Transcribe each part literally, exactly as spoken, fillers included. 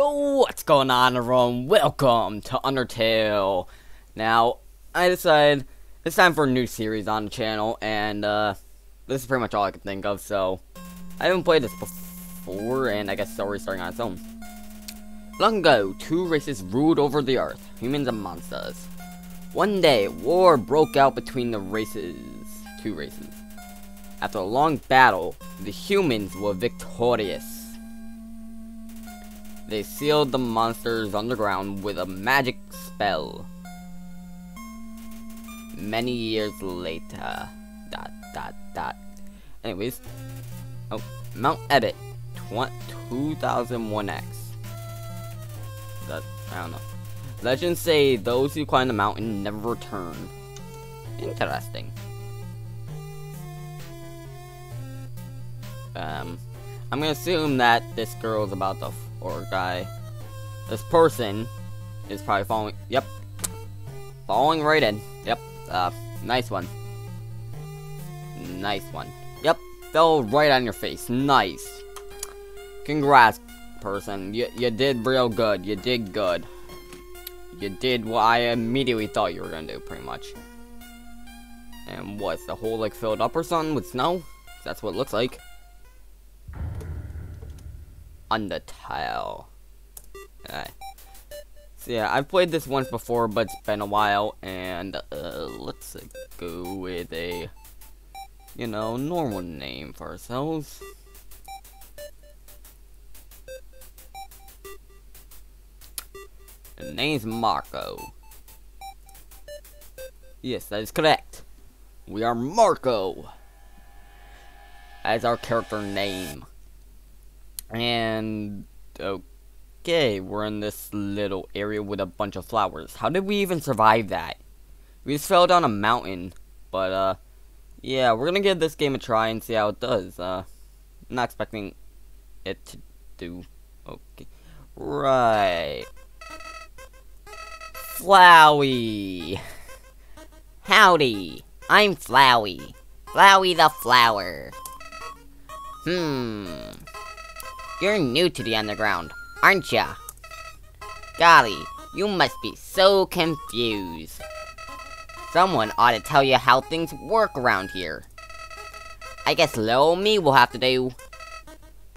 Yo, what's going on, everyone? Welcome to Undertale. Now, I decided it's time for a new series on the channel, and uh, this is pretty much all I could think of, so I haven't played this before, and I guess it's already starting on its own. Long ago, two races ruled over the earth, humans and monsters. One day, war broke out between the races, two races. After a long battle, the humans were victorious. They sealed the monsters underground with a magic spell. Many years later. Dot, dot, dot. Anyways. Oh, Mount Ebott. two thousand one X. That, I don't know. Legends say those who climb the mountain never return. Interesting. Um, I'm gonna assume that this girl's about to... or guy, this person is probably falling, yep, falling right in, yep, uh, nice one, nice one, yep, fell right on your face, nice, congrats, person, you, you did real good, you did good, you did what I immediately thought you were gonna do, pretty much. And what's the hole, like, filled up or something with snow? That's what it looks like. Undertale. Alright. So yeah, I've played this once before, but it's been a while, and uh, let's uh, go with a, you know, normal name for ourselves. The name's Marco. Yes, that is correct. We are Marco as our character name. And, okay, we're in this little area with a bunch of flowers. How did we even survive that? We just fell down a mountain. But, uh, yeah, we're gonna give this game a try and see how it does. Uh, I'm not expecting it to do, okay. Right. Flowey. Howdy, I'm Flowey. Flowey the flower. Hmm. You're new to the underground, aren't ya? Golly, you must be so confused. Someone ought to tell you how things work around here. I guess little me will have to do.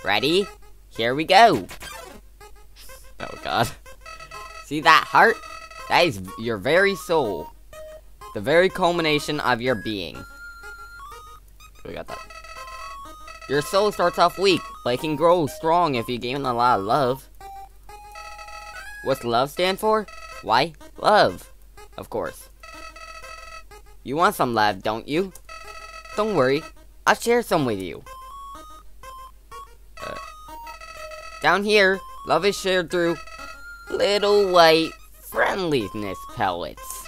Ready? Here we go. Oh god. See that heart? That is your very soul. The very culmination of your being. We got that. Your soul starts off weak, but it can grow strong if you give it a lot of love. What's love stand for? Why, love, of course. You want some love, don't you? Don't worry, I'll share some with you. Uh, down here, love is shared through little white friendliness pellets.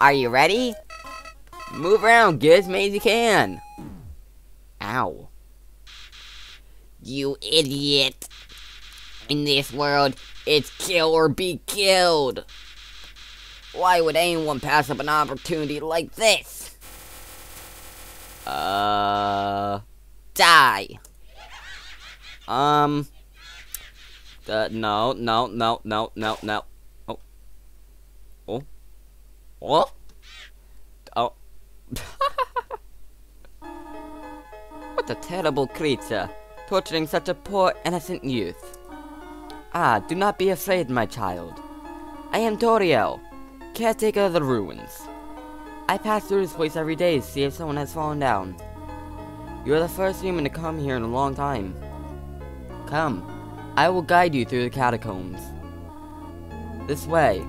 Are you ready? Move around, get as many as you can. Ow. You idiot. In this world, it's kill or be killed. Why would anyone pass up an opportunity like this? Uh... Die. Um... Uh, no, no, no, no, no, no. Oh. Oh. Oh. Oh. What a terrible creature, torturing such a poor, innocent youth. Ah, do not be afraid, my child. I am Toriel, caretaker of the ruins. I pass through this place every day to see if someone has fallen down. You are the first human to come here in a long time. Come, I will guide you through the catacombs. This way.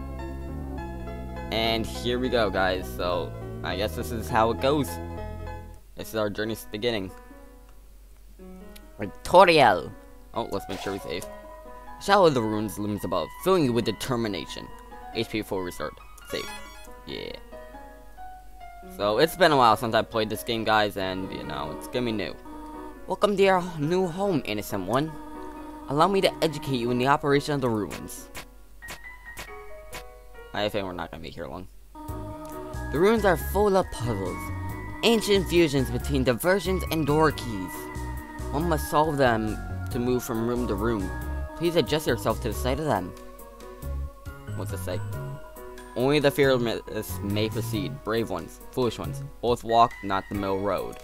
And here we go, guys, so I guess this is how it goes. This is our journey's beginning. Toriel! Oh, let's make sure we save. The shadow of the ruins looms above, filling you with determination. H P full restored. Save. Yeah. So, it's been a while since I played this game, guys, and, you know, it's gonna be new. Welcome to your new home, innocent one. Allow me to educate you in the operation of the ruins. I think we're not gonna be here long. The ruins are full of puzzles. Ancient fusions between diversions and door keys. One must solve them to move from room to room, Please adjust yourself to the sight of them. What's this say? Only the fearless may proceed. Brave ones, foolish ones. Both walk, not the middle road.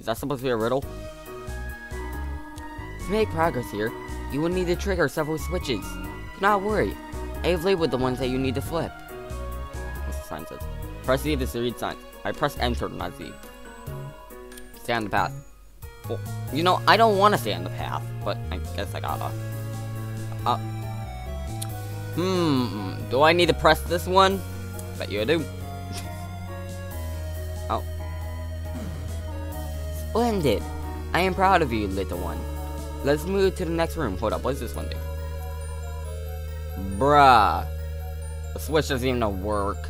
Is that supposed to be a riddle? To make progress here, you will need to trigger several switches. Do not worry. I have labeled the ones that you need to flip. What's the sign says? Press Z to read signs. I press enter, not Z. Stay on the path. Well, you know, I don't want to stay on the path, but I guess I gotta. Uh, hmm, do I need to press this one? Bet you I do. Oh. Splendid! I am proud of you, little one. Let's move to the next room. Hold up, what does this one do? Bruh. The switch doesn't even work.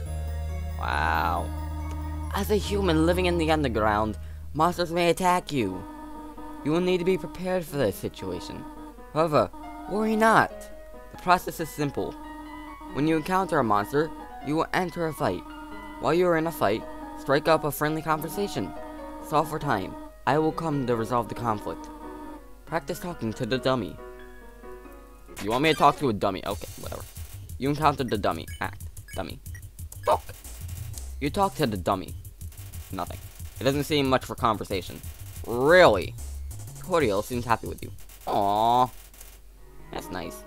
Wow. As a human living in the underground, monsters may attack you. You will need to be prepared for this situation. However, worry not. The process is simple. When you encounter a monster, you will enter a fight. While you are in a fight, strike up a friendly conversation. Solve for time. I will come to resolve the conflict. Practice talking to the dummy. You want me to talk to a dummy? Okay, whatever. You encounter the dummy. Act. Dummy. Talk. You talk to the dummy. Nothing. It doesn't seem much for conversation. Really? Toriel seems happy with you. Aww. That's nice.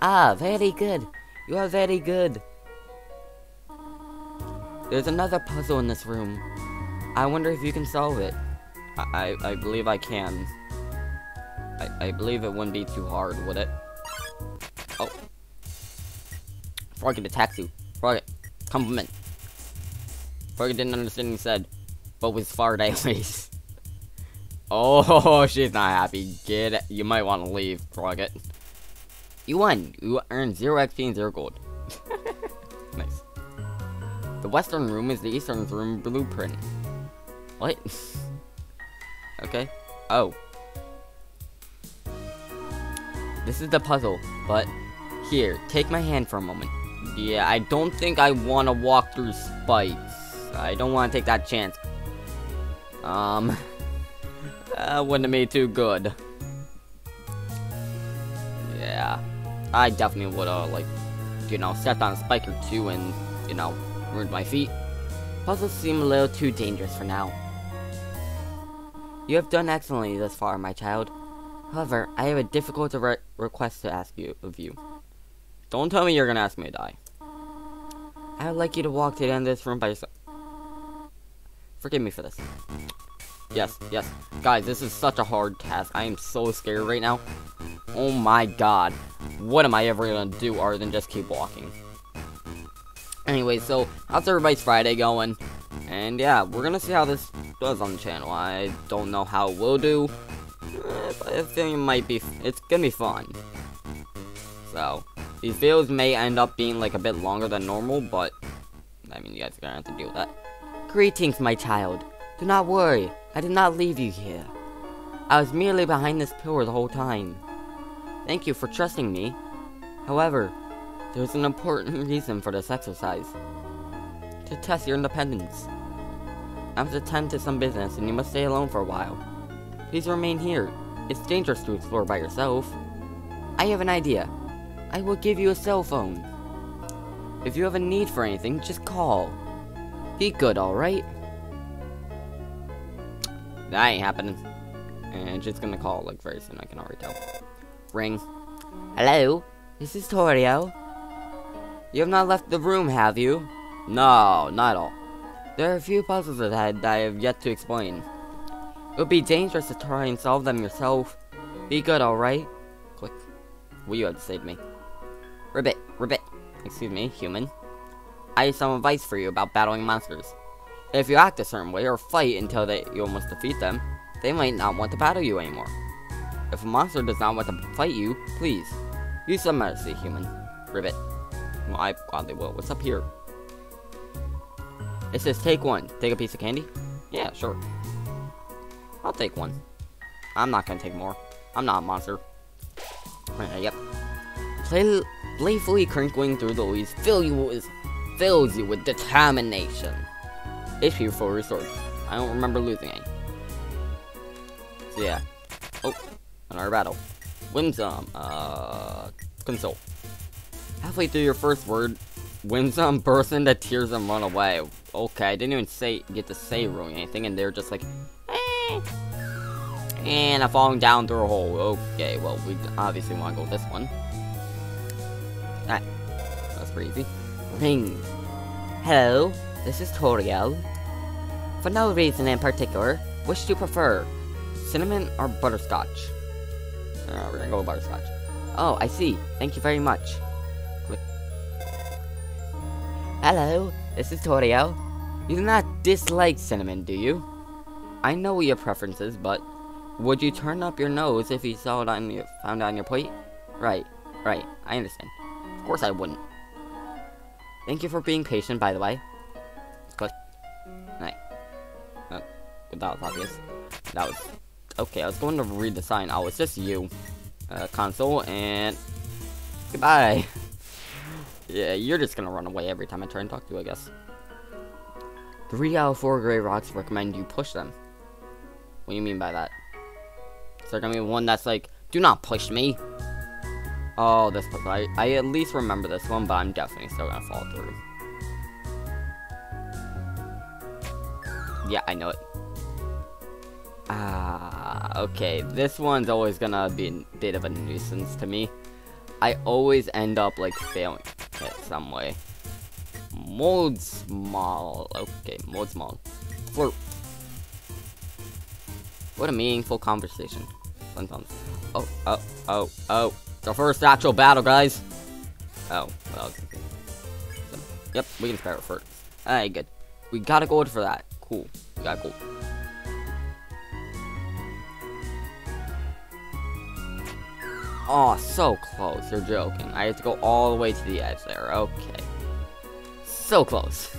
Ah, very good. You are very good. There's another puzzle in this room. I wonder if you can solve it. I, I, I believe I can. I, I believe it wouldn't be too hard, would it? Oh. Froggit attacks you. Froggit. Compliment. Froggit didn't understand what he said, but was fired anyways. Oh, she's not happy. Get it. You might want to leave, Froggit. You won. You earned zero X P and zero gold. Nice. The western room is the eastern room blueprint. What? Okay. Oh. This is the puzzle, but here, take my hand for a moment. Yeah, I don't think I want to walk through spikes. I don't want to take that chance. Um, uh, wouldn't have made too good. Yeah, I definitely would have, like, you know, stepped on a spike or two and, you know, ruined my feet. Puzzles seem a little too dangerous for now. You have done excellently thus far, my child. However, I have a difficult re request to ask you of you. Don't tell me you're gonna ask me to die. I would like you to walk to the end of this room by yourself. Forgive me for this. Yes, yes. Guys, this is such a hard task. I am so scared right now. Oh my god. What am I ever gonna do other than just keep walking? Anyway, so, how's everybody's Friday going? And yeah, we're gonna see how this does on the channel. I don't know how it will do. I think it might be, it's gonna be fun. So, these videos may end up being like a bit longer than normal, but I mean, you guys are gonna have to deal with that. Greetings, my child. Do not worry, I did not leave you here. I was merely behind this pillar the whole time. Thank you for trusting me. However, there's an important reason for this exercise. To test your independence. I have to attend to some business and you must stay alone for a while. Please remain here. It's dangerous to explore by yourself. I have an idea. I will give you a cell phone. If you have a need for anything, just call. Be good, alright? That ain't happening. And she's gonna call, like, very soon, I can already tell. Ring. Hello? This is Toriel. You have not left the room, have you? No, not at all. There are a few puzzles ahead that I have yet to explain. It would be dangerous to try and solve them yourself. Be good, alright? Click. What you had to say to me? Ribbit, ribbit. Excuse me, human. I have some advice for you about battling monsters. If you act a certain way or fight until they, you almost defeat them, they might not want to battle you anymore. If a monster does not want to fight you, please, use some mercy, human. Ribbit. Well, I gladly will. What's up here? It says take one. Take a piece of candy? Yeah, sure. I'll take one. I'm not gonna take more. I'm not a monster. Uh, yep. Play, playfully crinkling through the leaves fill you with, fills you with determination. Issue for resource. I don't remember losing any. So yeah. Oh, another battle. Whimsun, uh, consult. Halfway through your first word, Whimsun bursts into tears and run away. Okay, I didn't even say get to say really anything, and they're just like, eh. And I'm falling down through a hole. Okay, well, we obviously want to go with this one. Alright, that's pretty easy. Rings. Hello, this is Toriel. For no reason in particular, which do you prefer? Cinnamon or butterscotch? Uh, we're gonna go with butterscotch. Oh, I see. Thank you very much. Click. Hello, this is Toriel. You do not dislike cinnamon, do you? I know your preferences, but would you turn up your nose if you saw it on your, found it on your plate? Right, right, I understand. Of course I wouldn't. Thank you for being patient, by the way. Click. Right. Uh, that was obvious. That was... Okay, I was going to read the sign. Oh, it's just you. Uh, console, and... Goodbye! Yeah, you're just gonna run away every time I try and talk to you, I guess. Three out of four gray rocks recommend you push them. What do you mean by that? Is there gonna be one that's like, do not push me? Oh, this one. I, I at least remember this one, but I'm definitely still gonna fall through. Yeah, I know it. Ah, okay. This one's always gonna be a bit of a nuisance to me. I always end up, like, failing it some way. Moldsmal. Okay, Moldsmal. Flirt. What a meaningful conversation. Sometimes. Oh, oh, oh, oh. The first actual battle, guys. Oh, well. So, yep, we can spare it first. Alright, good. We got a gold for that. Cool. We got gold. Oh, so close. You're joking. I have to go all the way to the edge there. Okay. So close.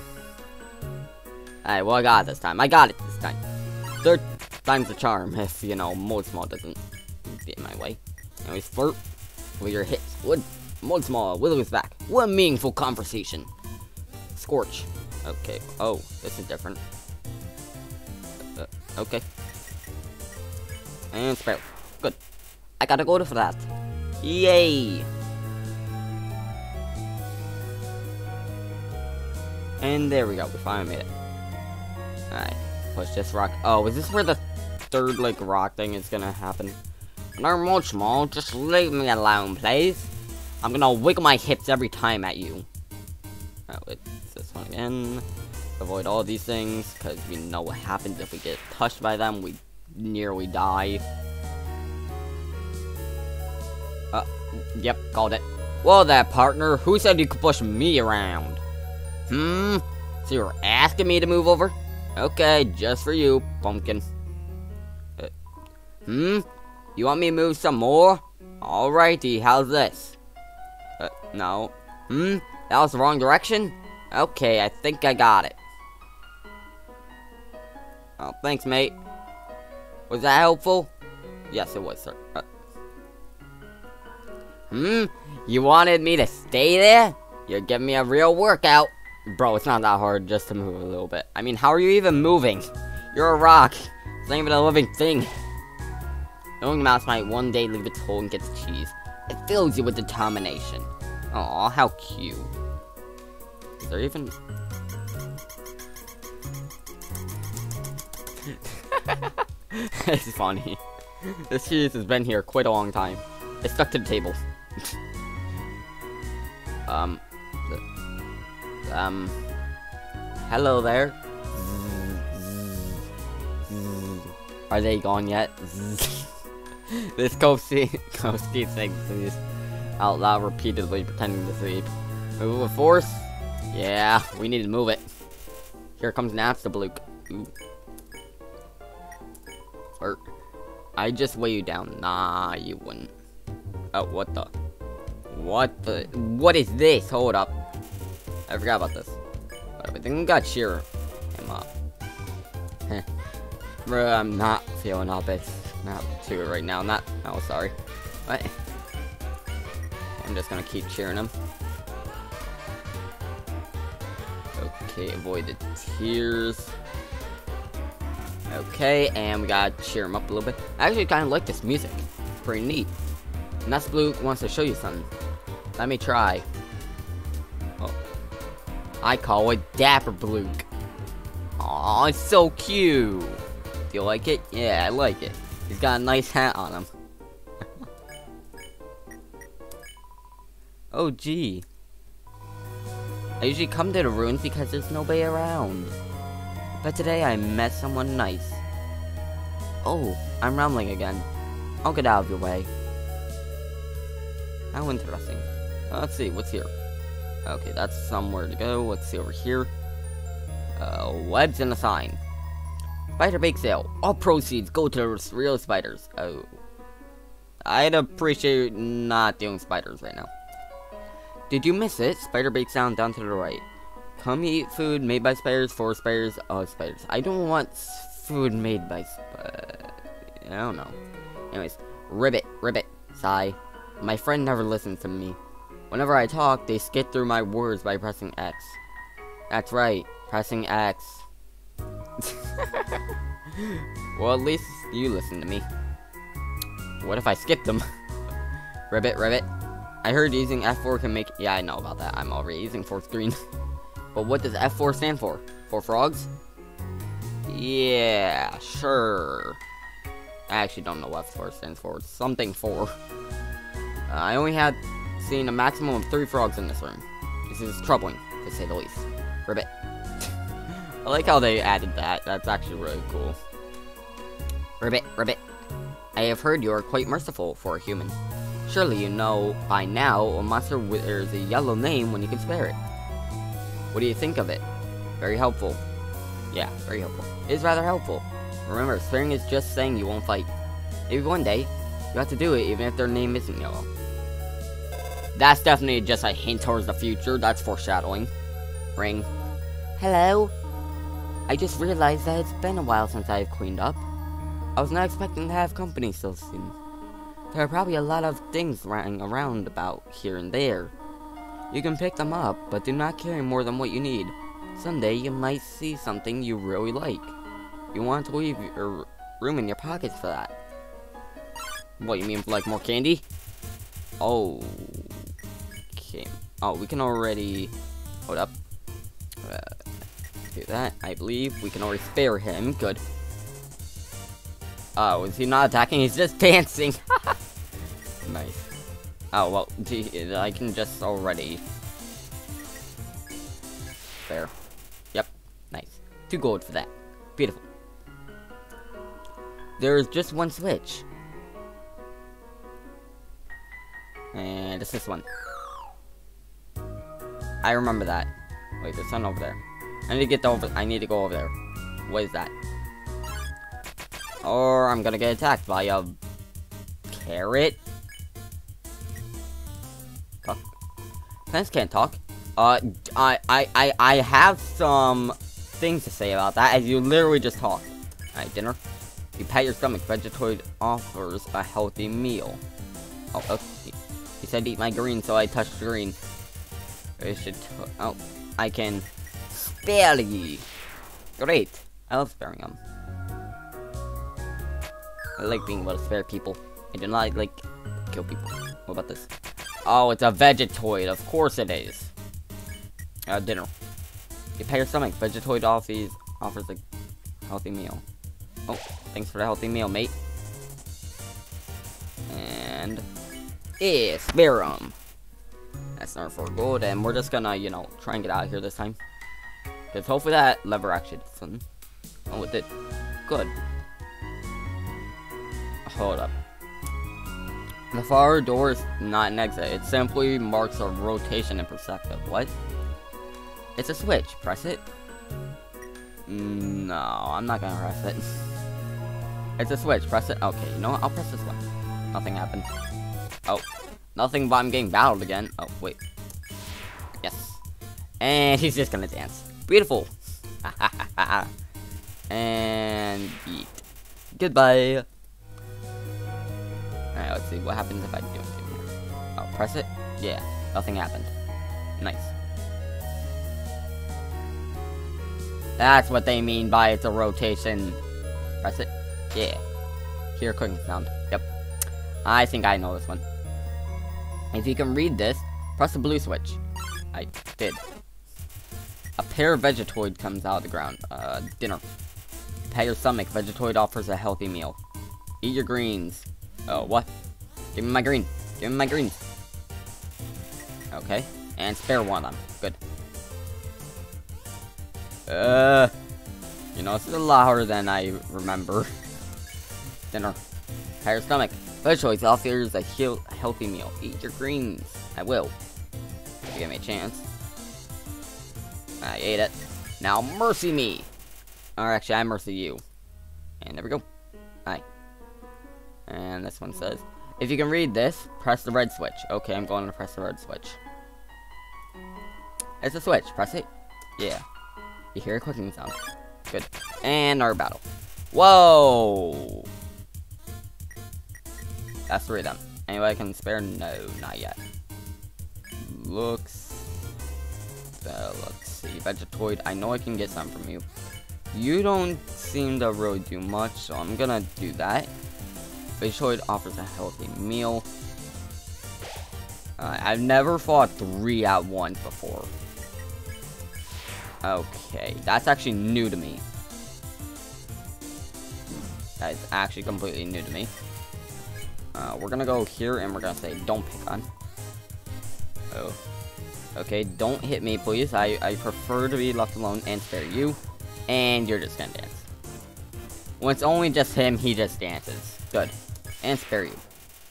Alright, well, I got it this time. I got it this time. Third time's the charm, if, you know, Moldsmal doesn't get in my way. Anyways, flirt with your hits. Wood. Moldsmal, wiggle his back. What a meaningful conversation. Scorch. Okay. Oh, this is different. Uh, okay. And spell. Good. I gotta go for that. Yay! And there we go. We finally made it. Alright. Push this rock. Oh, is this where the third, like, rock thing is gonna happen? Not much more. Just leave me alone, please. I'm gonna wiggle my hips every time at you. Oh, it's this one again. Avoid all these things, because we know what happens if we get touched by them. We nearly die. Uh, yep, called it. Well, that partner, who said you could push me around? Hmm? So you were asking me to move over? Okay, just for you, pumpkin. Uh, hmm? You want me to move some more? Alrighty, how's this? Uh, no. Hmm? That was the wrong direction? Okay, I think I got it. Oh, thanks, mate. Was that helpful? Yes, it was, sir. Uh, Hmm? You wanted me to stay there? You're giving me a real workout. Bro, it's not that hard just to move a little bit. I mean, how are you even moving? You're a rock. It's not even a living thing. Knowing the mouse might one day leave its hole and get the cheese. It fills you with determination. Aw, how cute. Is there even... It's funny. This cheese has been here quite a long time. It's stuck to the table. um, um, hello there. Are they gone yet? This ghost keeps saying these out loud repeatedly, pretending to sleep. Move with force? Yeah, we need to move it. Here comes Napstablook. Or, I just weigh you down. Nah, you wouldn't. Oh, what the? What the? What is this? Hold up. I forgot about this. But I think we got cheer him up. Bro, I'm not feeling up. It's not too good right now. Not. Oh, sorry. What? I'm just gonna keep cheering him. Okay, avoid the tears. Okay, and we gotta cheer him up a little bit. I actually kind of like this music. Pretty neat. Napstablook wants to show you something. Let me try. Oh. I call it Dapper Blook. Aw, it's so cute. Do you like it? Yeah, I like it. He's got a nice hat on him. Oh, gee. I usually come to the ruins because there's nobody around. But today I met someone nice. Oh, I'm rambling again. I'll get out of your way. How interesting. Uh, let's see, what's here? Okay, that's somewhere to go. Let's see over here. Uh, webs and a sign. Spider bake sale. All proceeds go to the real spiders. Oh. I'd appreciate not doing spiders right now. Did you miss it? Spider bake sound down to the right. Come eat food made by spiders, for spiders, of spiders. I don't want food made by spiders. I don't know. Anyways, ribbit, ribbit, sigh. My friend never listens to me. Whenever I talk, they skip through my words by pressing X. That's right, pressing X. Well, at least you listen to me. What if I skip them? Ribbit, ribbit. I heard using F four can make... Yeah, I know about that. I'm already using fourth screen. But what does F four stand for? For frogs? Yeah, sure. I actually don't know what F four stands for. It's something four. Uh, I only had seen a maximum of three frogs in this room. This is troubling, to say the least. Ribbit. I like how they added that. That's actually really cool. Ribbit, ribbit. I have heard you are quite merciful for a human. Surely you know by now a monster wears a yellow name when you can spare it. What do you think of it? Very helpful. Yeah, very helpful. It is rather helpful. Remember, sparing is just saying you won't fight. Maybe one day, you have to do it even if their name isn't yellow. That's definitely just a hint towards the future. That's foreshadowing. Ring. Hello? I just realized that it's been a while since I have cleaned up. I was not expecting to have company so soon. There are probably a lot of things running around about here and there. You can pick them up, but do not carry more than what you need. Someday you might see something you really like. You want to leave your room in your pockets for that. What, you mean like more candy? Oh. Okay. Oh, we can already... Hold up. Uh, do that. I believe we can already spare him. Good. Oh, is he not attacking? He's just dancing. Nice. Oh, well, gee, I can just already... There. Yep. Nice. Two gold for that. Beautiful. There is just one switch. And it's this one. I remember that. Wait, there's something over there. I need to get over... I need to go over there. What is that? Or I'm gonna get attacked by a... Carrot? Talk. Plants can't talk. Uh, I, I, I, I have some things to say about that, as you literally just talked. Alright, dinner. You pat your stomach. Vegetoid offers a healthy meal. Oh, oh. He said eat my green, so I touched green. I should... Oh, I can... Spare ye. Great. I love sparing them. I like being able to spare people. I do not like to kill people. What about this? Oh, it's a Vegetoid. Of course it is. Uh, dinner. You pay your stomach. Vegetoid offies offers a healthy meal. Oh, thanks for the healthy meal, mate. And... Yeah, spare them. That's not for gold, and we're just gonna, you know, try and get out of here this time. Because hopefully that lever actually did something. Oh, it did. Good. Hold up. The far door is not an exit. It simply marks a rotation in perspective. What? It's a switch. Press it. No, I'm not gonna press it. It's a switch. Press it. Okay, you know what? I'll press this one. Nothing happened. Oh. Nothing, but I'm getting battled again. Oh, wait. Yes. And he's just gonna dance. Beautiful. And eat. Goodbye. Alright, let's see. What happens if I do it here? Oh, press it? Yeah. Nothing happened. Nice. That's what they mean by it's a rotation. Press it? Yeah. Hear a clicking sound. Yep. I think I know this one. If you can read this, press the blue switch. I did. A pear Vegetoid comes out of the ground. Uh, dinner. Pat your stomach. Vegetoid offers a healthy meal. Eat your greens. Oh, what? Give me my green. Give me my greens. Okay. And spare one of them. Good. Uh, you know, it's a lot harder than I remember. Dinner. Pat your stomach. Vegetoid offers a heal healthy meal. Eat your greens. I will. If you give me a chance. I ate it. Now mercy me! Or actually, I mercy you. And there we go. Hi. And this one says, if you can read this, press the red switch. Okay, I'm going to press the red switch. It's a switch. Press it. Yeah. You hear a clicking sound. Good. And our battle. Whoa! That's three of them. Anyway, I can spare? No, not yet. Looks... Uh, let's see. Vegetoid, I know I can get some from you. You don't seem to really do much, so I'm gonna do that. Vegetoid offers a healthy meal. Uh, I've never fought three at once before. Okay, that's actually new to me. That is actually completely new to me. Uh, we're gonna go here and we're gonna say, don't pick on. Oh. Okay, don't hit me, please. I, I prefer to be left alone and spare you. And you're just gonna dance. When it's only just him, he just dances. Good. And spare you.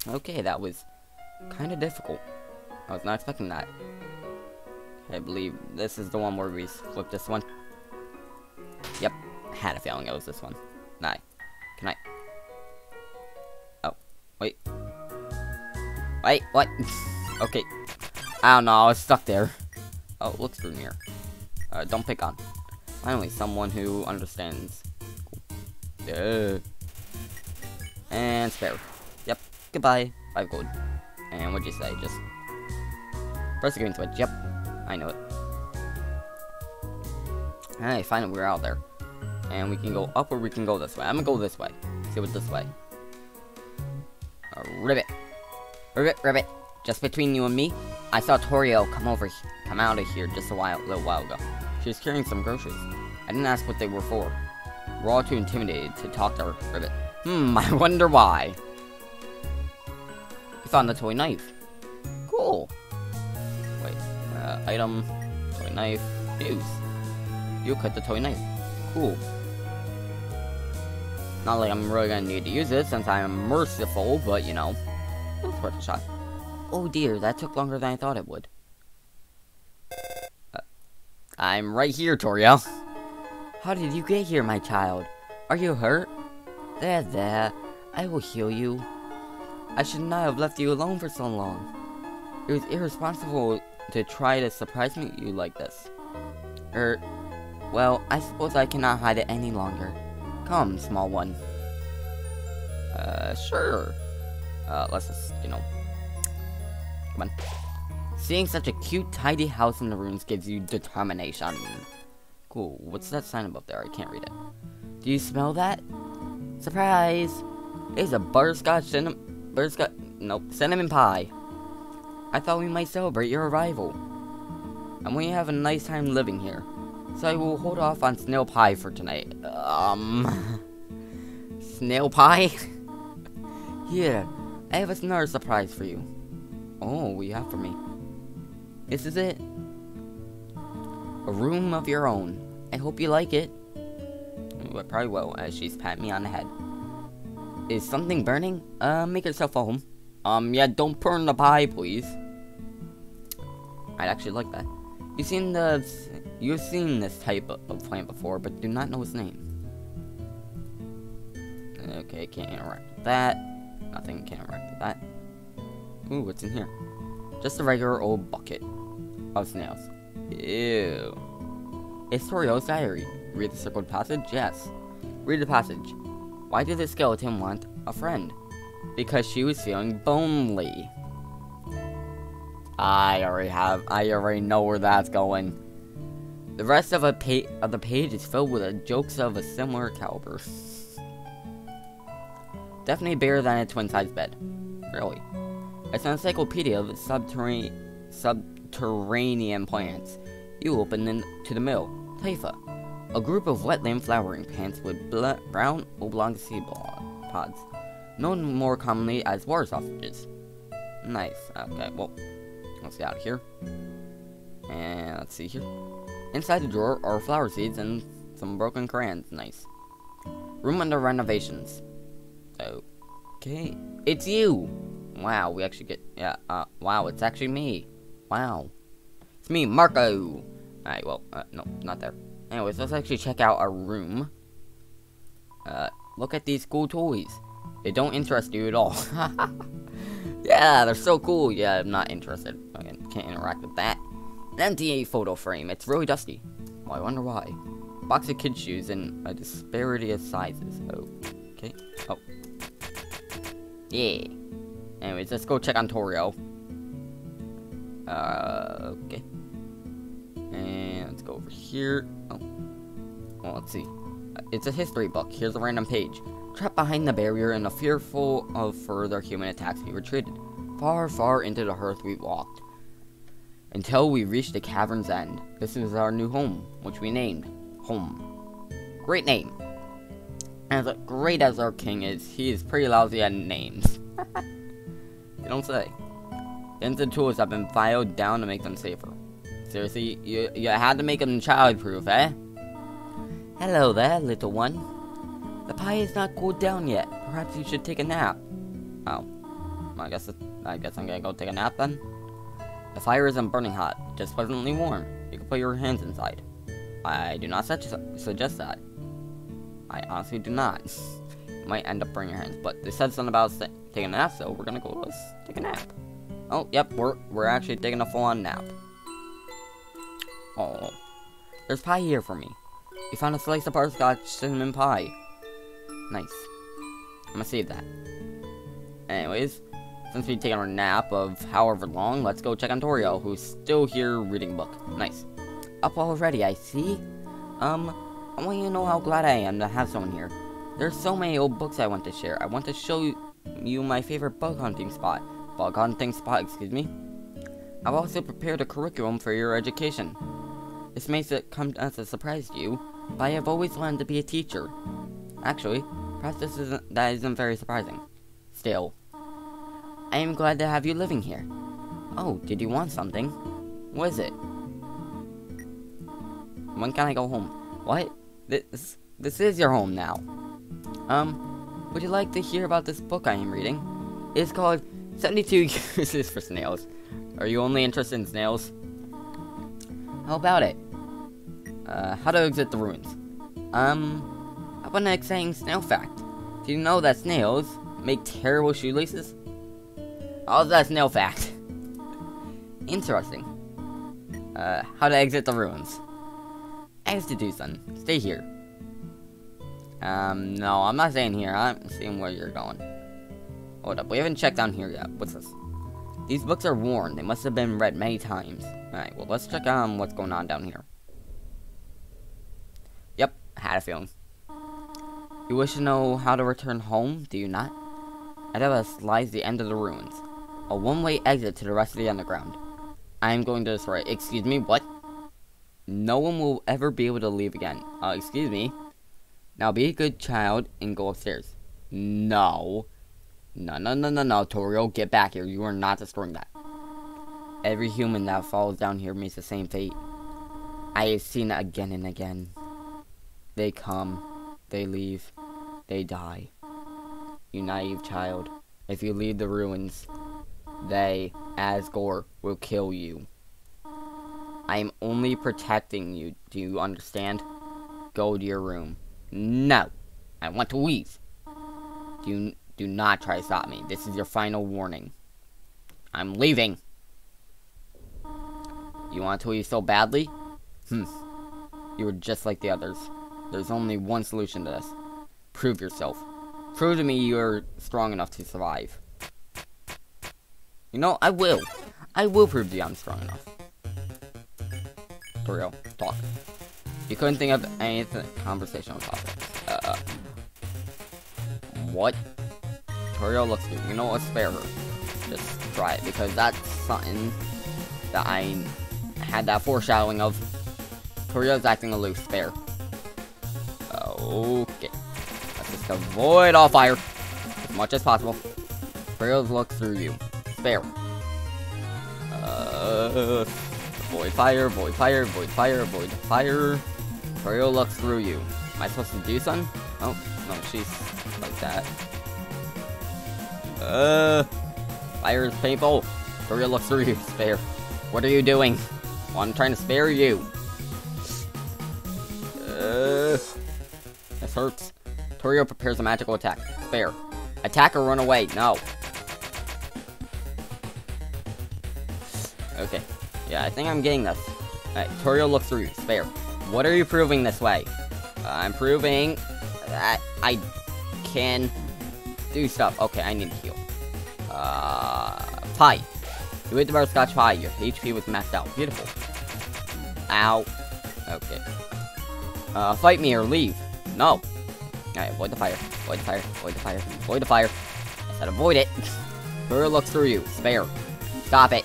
Okay, that was kind of difficult. I was not expecting that. I believe this is the one where we flip this one. Yep. I had a feeling it was this one. Nah. Can I? Oh. Wait. Wait, what? Okay. I don't know, I was stuck there. Oh, look through here. Uh, don't pick on. Finally, someone who understands. Cool. Uh, and spare. Yep, goodbye. Five gold. And what'd you say? Just press the green switch. Yep, I know it. Hey, finally, we're out there. And we can go up or we can go this way. I'm gonna go this way. See what's this way. Uh, ribbit. Ribbit, ribbit. Just between you and me, I saw Toriel come over, come out of here just a while, little while ago. She was carrying some groceries. I didn't ask what they were for. We're all too intimidated to talk to her ribbit. Hmm, I wonder why. I found the toy knife. Cool. Wait, uh, item, toy knife, news. You cut the toy knife. Cool. Not like I'm really gonna need to use it since I am merciful, but you know, it's worth a shot. Oh dear, that took longer than I thought it would. Uh, I'm right here, Toriel. How did you get here, my child? Are you hurt? There, there. I will heal you. I should not have left you alone for so long. It was irresponsible to try to surprise me you like this. Er, well, I suppose I cannot hide it any longer. Come, small one. Uh, sure. Uh, let's just, you know... Come on. Seeing such a cute, tidy house in the ruins gives you determination. Cool. What's that sign above there? I can't read it. Do you smell that? Surprise! It's a butterscotch cinnamon... Butterscotch... Nope. Cinnamon pie. I thought we might celebrate your arrival. And we have a nice time living here. So I will hold off on snail pie for tonight. Um... Snail pie? Here. I have another surprise for you. Oh, what do you have for me? This is it. A room of your own. I hope you like it. Well, probably will, as she's patting me on the head. Is something burning? Uh, make yourself at home. Um, yeah, don't burn the pie, please. I'd actually like that. You've seen the... You've seen this type of plant before, but do not know its name. Okay, can't interact with that. Nothing can interact with that. Ooh, what's in here? Just a regular old bucket of snails. Ew. It's Toriel's diary. Read the circled passage? Yes. Read the passage. Why did the skeleton want a friend? Because she was feeling lonely. I already have. I already know where that's going. The rest of a pa of the page is filled with a jokes of a similar caliber. Definitely bigger than a twin-sized bed. Really. It's an encyclopedia of subterra subterranean plants. You open them to the middle. Typha. A group of wetland flowering plants with brown oblong seed pods, known more commonly as water sausages. Nice. Okay, well, let's get out of here. And let's see here. Inside the drawer are flower seeds and some broken crayons. Nice. Room under renovations. Okay. It's you! Wow, we actually get... Yeah, uh, wow, it's actually me. Wow. It's me, Marco! Alright, well, uh, no, not there. Anyways, let's actually check out our room. Uh, look at these cool toys. They don't interest you at all. Yeah, they're so cool. Yeah, I'm not interested. I can't interact with that. An empty photo frame. It's really dusty. Well, I wonder why. Box of kid shoes in a disparity of sizes. Oh, okay. Oh. Yeah. Anyways, let's go check on Toriel. Uh, okay. And let's go over here. Oh. Well, let's see. It's a history book. Here's a random page. Trapped behind the barrier and a fearful of further human attacks, we retreated. Far, far into the hearth we walked. Until we reached the cavern's end. This is our new home, which we named Home. Great name. As great as our king is, he is pretty lousy at names. You don't say. Then the tools have been filed down to make them safer. Seriously, you, you had to make them childproof, eh? Hello there, little one. The pie is not cooled down yet. Perhaps you should take a nap. Oh, I guess it, I guess I'm gonna go take a nap then. The fire isn't burning hot, just pleasantly warm. You can put your hands inside. I do not su suggest that. I honestly do not. You might end up burning your hands, but they said something about taking a nap, so we're gonna go let's take a nap. Oh, yep, we're we're actually taking a full-on nap. Oh, there's pie here for me. You found a slice of butterscotch cinnamon pie. Nice. I'm gonna save that. Anyways, since we've taken our nap of however long, let's go check on Toriel, who's still here reading a book. Nice. Up already, I see. Um, I want you to know how glad I am to have someone here. There's so many old books I want to share. I want to show you my favorite bug hunting spot. Bug hunting spot, excuse me. I've also prepared a curriculum for your education. This may come as a surprise to you, but I have always wanted to be a teacher. Actually, perhaps this isn't, that isn't very surprising. Still, I am glad to have you living here. Oh, did you want something? What is it? When can I go home? What? This, this is your home now. Um, would you like to hear about this book I am reading? It's called seventy-two Uses for Snails. Are you only interested in snails? How about it? Uh, how to exit the ruins. Um... How about an exciting snail fact? Do you know that snails make terrible shoelaces? How's that snail fact? Interesting. Uh, how to exit the ruins. I have to do something. Stay here. Um, no, I'm not staying here. I'm seeing where you're going. Hold up, we haven't checked down here yet. What's this? These books are worn. They must have been read many times. Alright, well, let's check on what's going on down here. Yep, had a feeling. You wish to know how to return home, do you not? Ahead of us lies the end of the ruins. A one-way exit to the rest of the underground. I am going to destroy it. Excuse me, what? No one will ever be able to leave again. Uh, excuse me. Now be a good child and go upstairs. No. No, no, no, no, no, Toriel, get back here. You are not destroying that. Every human that falls down here meets the same fate. I have seen it again and again. They come. They leave. They die. You naive child. If you leave the ruins, they, Asgore, will kill you. I am only protecting you. Do you understand? Go to your room. No! I want to leave! Do, do not try to stop me. This is your final warning. I'm leaving! You want to leave so badly? Hmm. You were just like the others. There's only one solution to this. Prove yourself. Prove to me you're strong enough to survive. You know, I will. I will prove to you I'm strong enough. For real. Talk. You couldn't think of anything conversational topics. Uh, what? Toriel looks good. You know what's fair? Just right, because that's something that I had that foreshadowing of. Toriel's acting aloof there. Okay. Let's just avoid all fire as much as possible. Toriel's looks through you. Fair. Uh, avoid fire, avoid fire, avoid fire, avoid fire. Toriel looks through you. Am I supposed to do something? Oh, no, she's like that. Uh, fire is painful. Toriel looks through you. Spare. What are you doing? Well, I'm trying to spare you. Uh, this hurts. Toriel prepares a magical attack. Spare. Attack or run away. No. Okay. Yeah, I think I'm getting this. Alright, Toriel looks through you. Spare. What are you proving this way? Uh, I'm proving that I can do stuff. Okay, I need to heal. Uh, pie. You ate the bar of scotch pie. Your H P was maxed out. Beautiful. Ow. Okay. Uh, fight me or leave. No. Alright, avoid the fire. Avoid the fire. Avoid the fire. Avoid the fire. I said avoid it. Toriel looks through you. Spare. Stop it.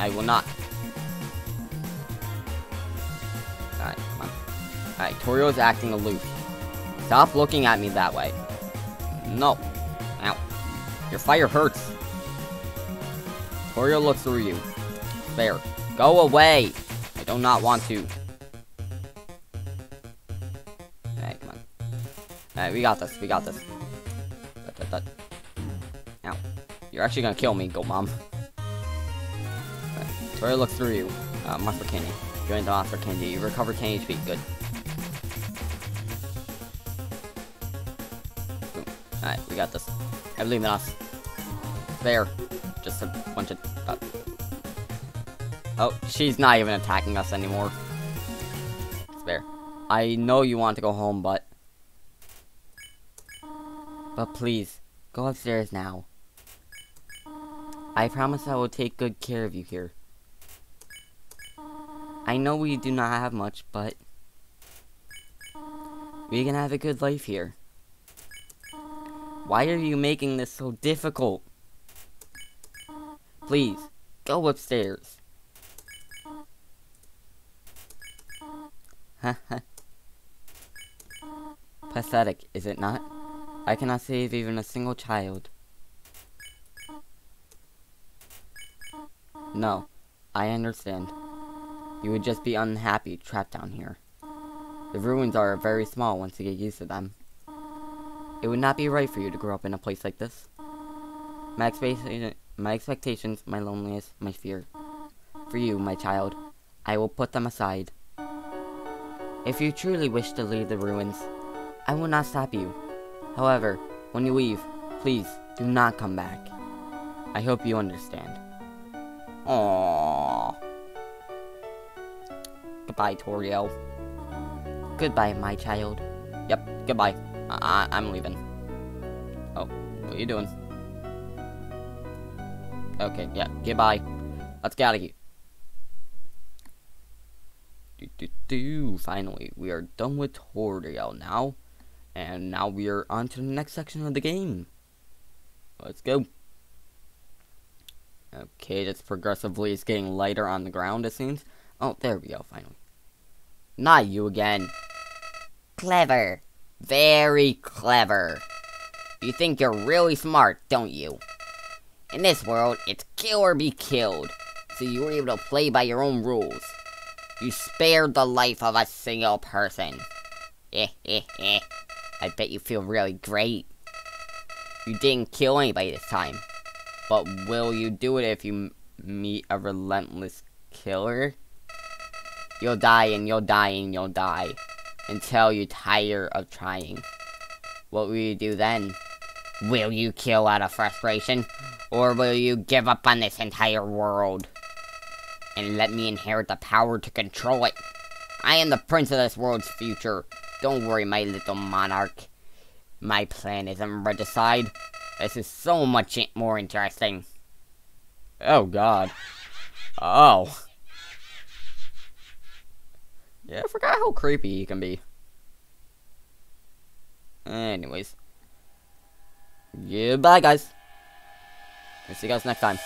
I will not. Alright, come on. Alright, Toriel is acting aloof. Stop looking at me that way. No. Ow. Your fire hurts. Toriel looks through you. Spare. Go away. I do not want to. Alright, come on. Alright, we got this. We got this. Tut, tut, tut. Ow. You're actually gonna kill me, go mom. Alright. Toriel looks through you. Uh, monster candy. Join the monster candy. You recover ten H P. Good. Alright, we got this. I believe in us. There. Just a bunch of... Uh, oh, she's not even attacking us anymore. It's there. I know you want to go home, but... But please, go upstairs now. I promise I will take good care of you here. I know we do not have much, but... We can have a good life here. Why are you making this so difficult? Please, go upstairs. Haha. Pathetic, is it not? I cannot save even a single child. No, I understand. You would just be unhappy trapped down here. The ruins are very small once you get used to them. It would not be right for you to grow up in a place like this. My, expe my expectations, my loneliness, my fear. For you, my child, I will put them aside. If you truly wish to leave the ruins, I will not stop you. However, when you leave, please do not come back. I hope you understand. Aww. Goodbye, Toriel. Goodbye, my child. Yep, goodbye. I I'm leaving. Oh, what are you doing? Okay, yeah, goodbye. Let's get out of here. Do, do, do. Finally, we are done with Toriel now. And now we are on to the next section of the game. Let's go. Okay, that's progressively it's getting lighter on the ground, it seems. Oh, there we go, finally. Not you again. Clever. Very clever. You think you're really smart, don't you? In this world, it's kill or be killed, so you were able to play by your own rules. You spared the life of a single person. Eh, eh, eh. I bet you feel really great. You didn't kill anybody this time, but will you do it if you m meet a relentless killer? You'll die and you'll die and you'll die. Until you tire of trying. What will you do then? Will you kill out of frustration? Or will you give up on this entire world? And let me inherit the power to control it? I am the prince of this world's future. Don't worry, my little monarch. My plan isn't regicide. This is so much more interesting. Oh god. Oh. Yeah, I forgot how creepy he can be. Anyways. Goodbye, guys. I'll see you guys next time.